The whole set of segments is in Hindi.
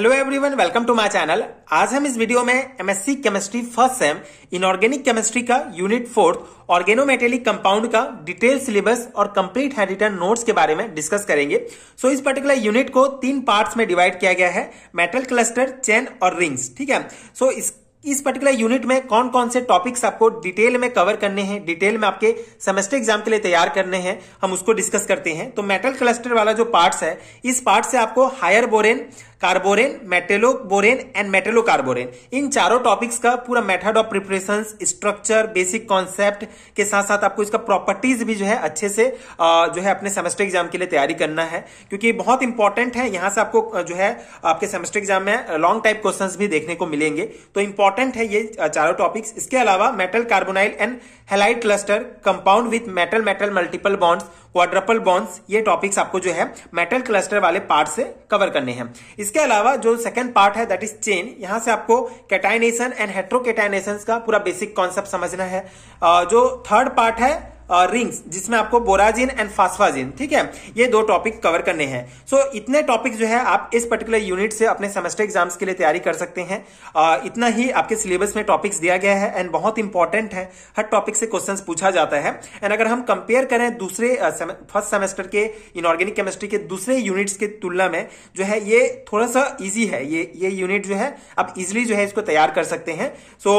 Hello everyone, welcome to my channel. आज हम इस वीडियो में MSc chemistry first sem inorganic chemistry का यूनिट 4 ऑर्गेनोमेटेलिक कंपाउंड का डिटेल सिलेबस और कंप्लीट हैंड रिटन नोट्स के बारे में डिस्कस करेंगे। सो इस पर्टिकुलर यूनिट को 3 पार्ट्स में डिवाइड किया गया है, मेटल, क्लस्टर, चेन और रिंग्स। ठीक है, सो इस पर्टिकुलर यूनिट में कौन कौन से टॉपिक्स आपको डिटेल में कवर करने हैं, डिटेल में आपके सेमेस्टर एग्जाम के लिए तैयार करने हैं, हम उसको डिस्कस करते हैं। तो मेटल क्लस्टर वाला जो पार्ट्स है, इस पार्ट से आपको higher borane, carborane, metalloborane and metallocarborane, इन चारों टॉपिक्स का पूरा method of preparation, structure, basic concept के साथ साथ आपको इसका प्रॉपर्टीज भी जो है अच्छे से जो है अपने सेमेस्टर एग्जाम के लिए तैयारी करना है, क्योंकि ये बहुत इंपॉर्टेंट है। यहां से आपको जो है आपके सेमेस्टर एग्जाम में लॉन्ग टाइप क्वेश्चन भी देखने को मिलेंगे, तो इंपॉर्टेंट है ये चारों टॉपिक्स। इसके अलावा metal carbonyl and halide cluster, compound with metal, metal multiple bonds, quadruple bonds, ये टॉपिक्स आपको जो है मेटल क्लस्टर वाले पार्ट से कवर करने हैं। इसके अलावा जो सेकंड पार्ट है दैट इज चेन, यहां से आपको कैटाइनेशन एंड हेट्रोकैटाइनेशन का पूरा बेसिक कॉन्सेप्ट समझना है। जो थर्ड पार्ट है रिंग्स, जिसमें आपको बोराजिन एंड फास्फाजिन, ठीक है, ये 2 टॉपिक कवर करने हैं। सो इतने टॉपिक जो है आप इस पर्टिकुलर यूनिट से अपने सेमेस्टर एग्जाम्स के लिए तैयारी कर सकते हैं। इतना ही आपके सिलेबस में टॉपिक्स दिया गया है एंड बहुत इंपॉर्टेंट है, हर टॉपिक से क्वेश्चंस पूछा जाता है। एंड अगर हम कंपेयर करें दूसरे फर्स्ट सेमेस्टर के इनऑर्गेनिक केमिस्ट्री के दूसरे यूनिट्स के तुलना में, जो है ये थोड़ा सा ईजी है, ये यूनिट जो है आप इजिली जो है इसको तैयार कर सकते हैं। सो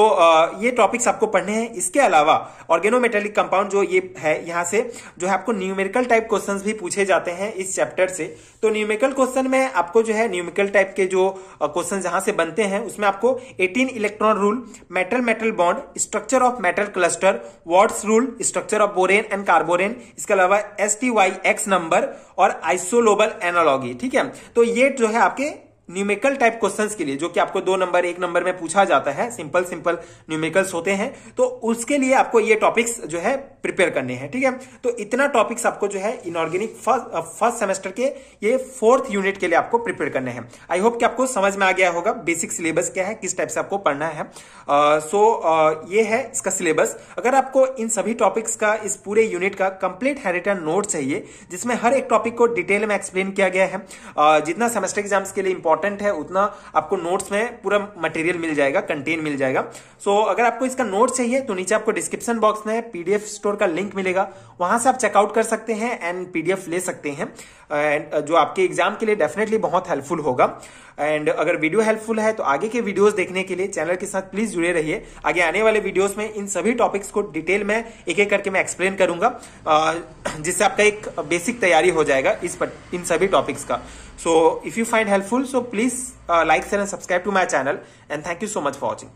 ये टॉपिक्स आपको पढ़ने हैं। इसके अलावा ऑर्गेनोमेटेलिक कंपाउंड जो ये है, यहां से जो है आपको न्यूमेरिकल टाइप क्वेश्चंस भी पूछे जाते हैं इस चैप्टर से। तो न्यूमेरिकल क्वेश्चन में आपको जो है न्यूमेरिकल टाइप के जो क्वेश्चंस जहां से बनते हैं, उसमें आपको 18 electron rule, metal metal bond, structure of metal cluster, Wade's rule, structure of borane and carborane, इसके अलावा STYX नंबर और आइसोलोबल एनालॉगी। ठीक है, तो ये जो है आपके न्यूमेरिकल टाइप क्वेश्चंस के लिए, जो कि आपको 2 नंबर 1 नंबर में पूछा जाता है, सिंपल न्यूमेरिकल्स होते हैं, तो उसके लिए आपको ये टॉपिक्स जो है प्रिपेयर करने हैं। ठीक है, तो इतना टॉपिक्स आपको जो है इनऑर्गेनिक फर्स्ट सेमेस्टर के ये 4th यूनिट के लिए आपको प्रिपेयर करने हैं। आई होप कि आपको समझ में आ गया होगा बेसिक सिलेबस क्या है, किस टाइप से आपको पढ़ना है। ये है इसका सिलेबस। अगर आपको इन सभी टॉपिक्स का, इस पूरे यूनिट का कंप्लीट हैंड रिटन नोट चाहिए, जिसमें हर एक टॉपिक को डिटेल में एक्सप्लेन किया गया है, जितना सेमेस्टर एग्जाम्स के लिए इंपॉर्टेंट है उतना आपको नोट्स में पूरा मटेरियल मिल जाएगा, कंटेंट मिल जाएगा। सो अगर आपको इसका नोट चाहिए तो नीचे आपको डिस्क्रिप्शन बॉक्स में PDF स्टोर का लिंक मिलेगा, वहां से आप चेकआउट कर सकते हैं एंड PDF ले सकते हैं, एंड जो आपके एग्जाम के लिए डेफिनेटली बहुत हेल्पफुल होगा। एंड अगर वीडियो हेल्पफुल है तो आगे के वीडियोस देखने के लिए चैनल के साथ प्लीज जुड़े रहिए। आगे आने वाले वीडियोस में इन सभी टॉपिक्स को डिटेल में एक-एक करके मैं एक्सप्लेन करूंगा, जिससे आपका एक बेसिक तैयारी हो जाएगा इन सभी टॉपिक्स का। So if you find helpful, so Please like, share and subscribe to my channel, and thank you so much for watching.